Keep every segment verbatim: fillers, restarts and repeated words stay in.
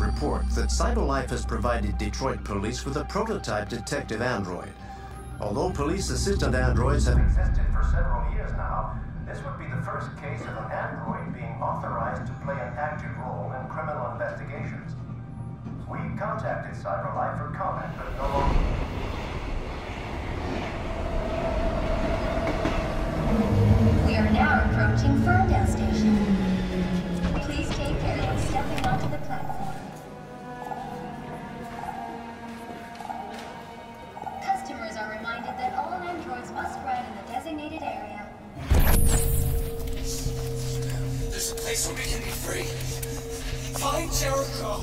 report that CyberLife has provided Detroit police with a prototype detective android. Although police assistant androids have existed for several years now, this would be the first case of an android being authorized to play an active role in criminal investigations. We contacted CyberLife for comment, but no longer. We are now approaching Ferndale Station. Please take care of stepping onto the platform. Customers are reminded that all androids must ride in the designated area. There's a place where we can be free. Find Jericho!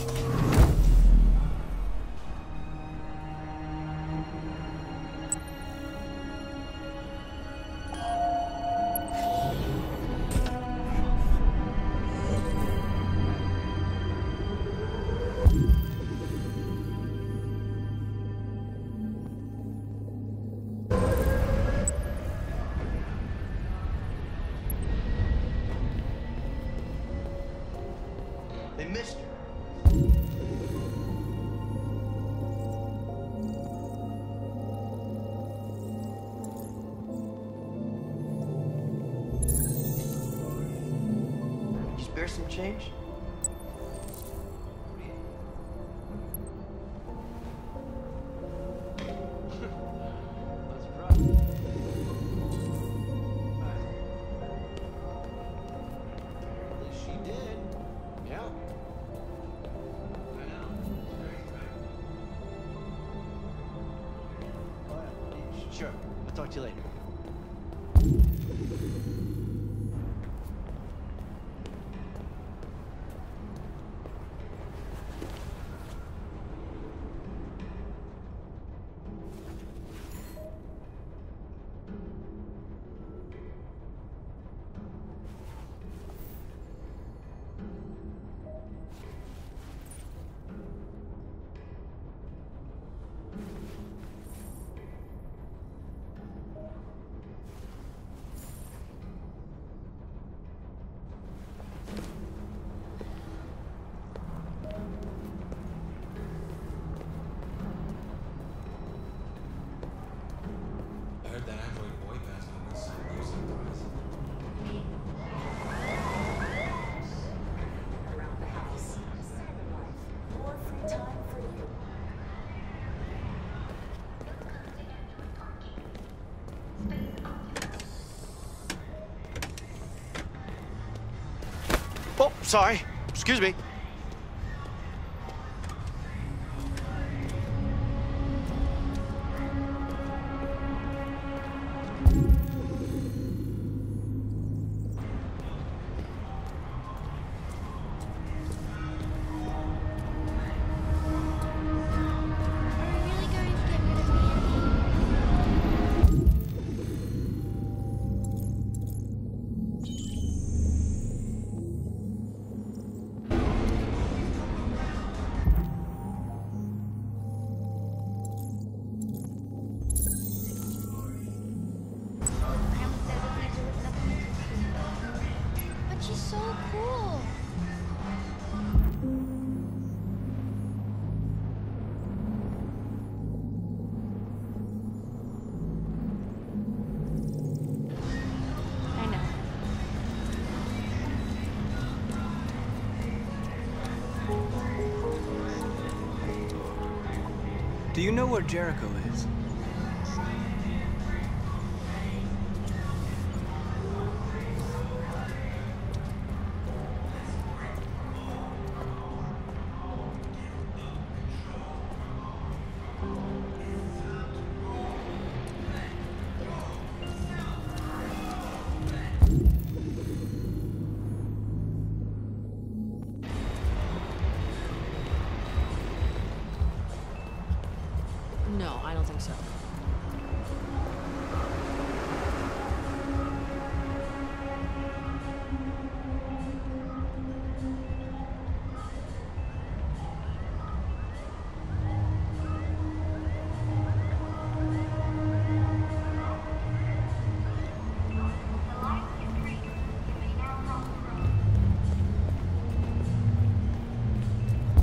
Some change? Oh, sorry. Excuse me. Do you know where Jericho is?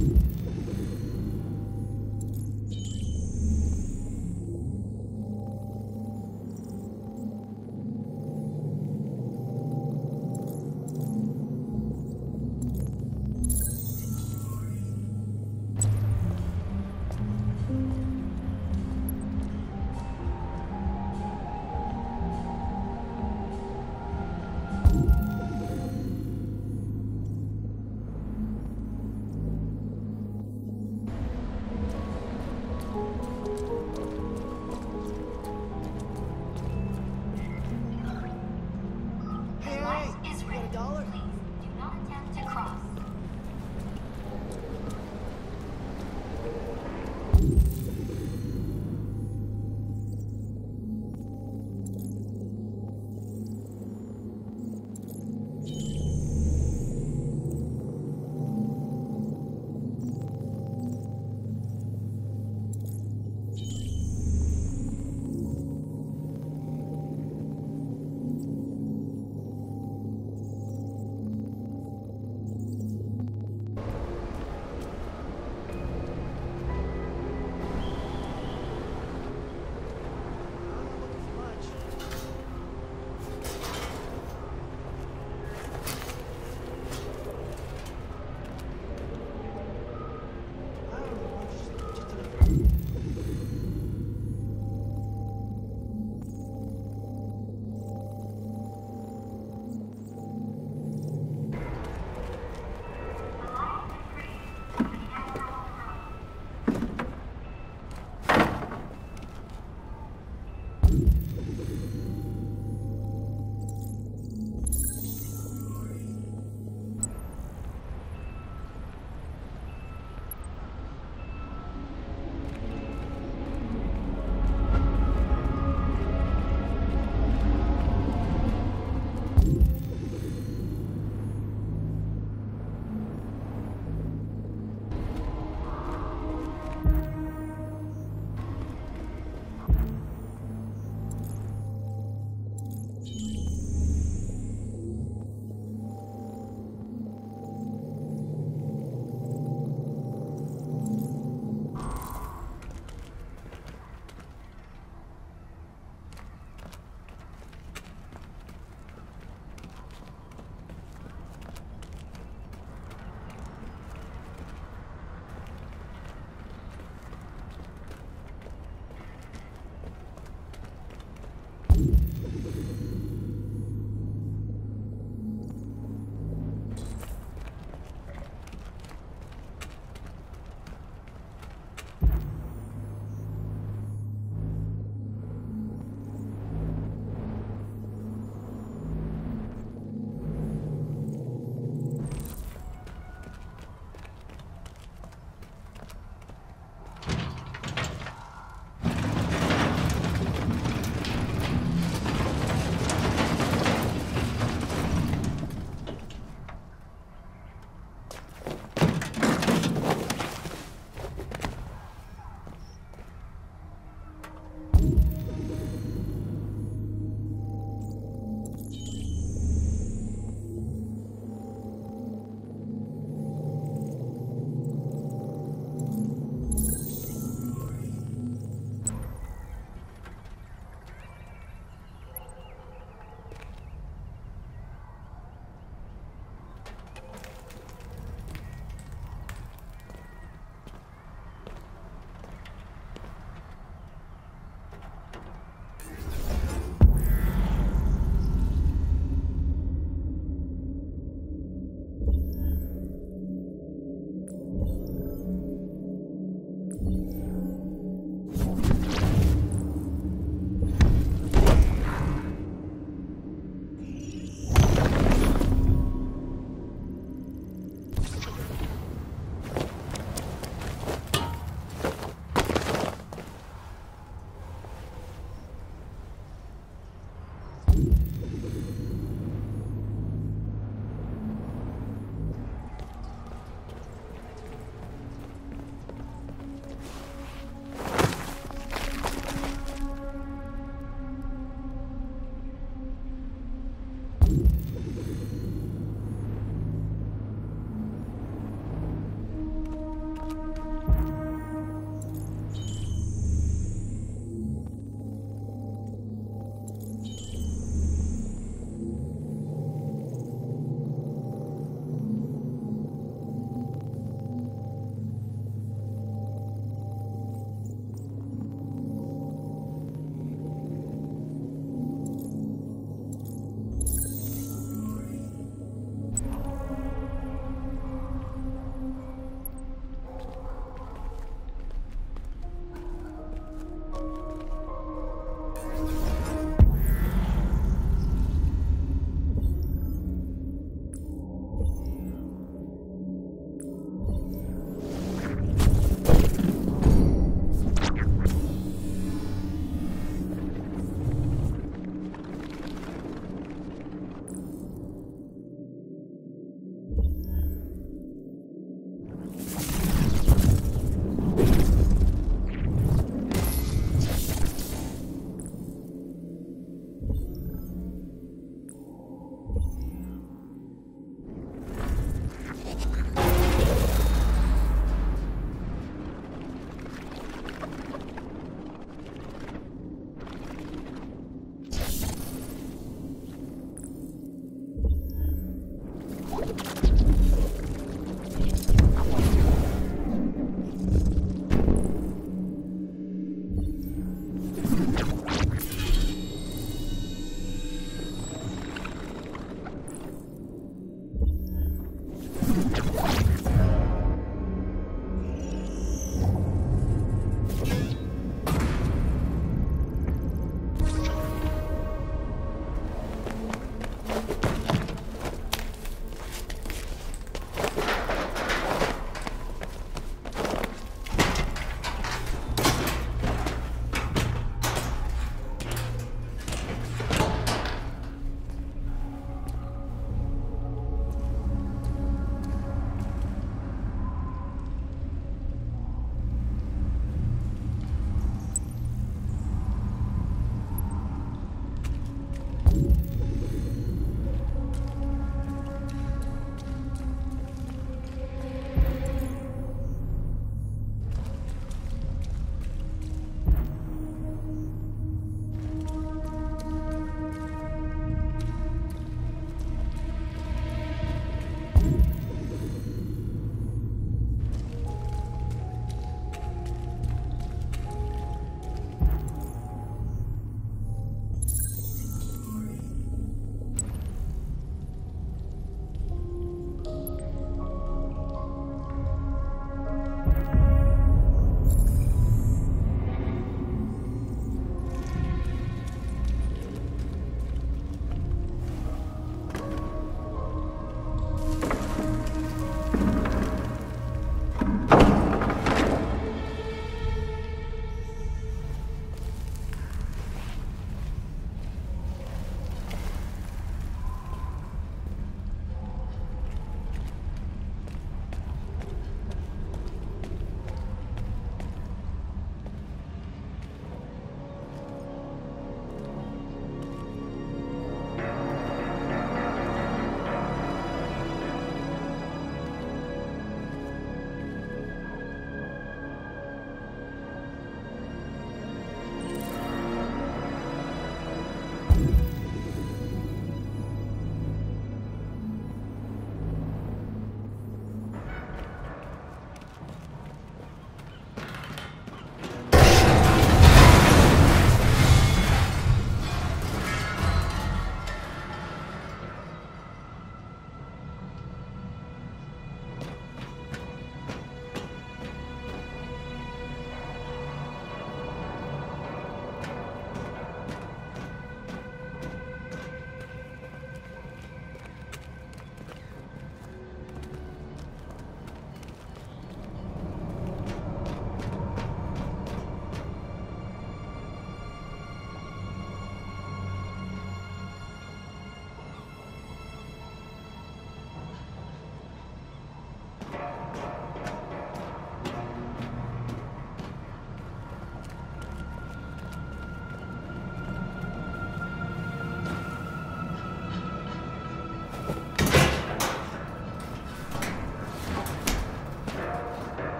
Thank you.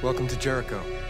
Welcome to Jericho.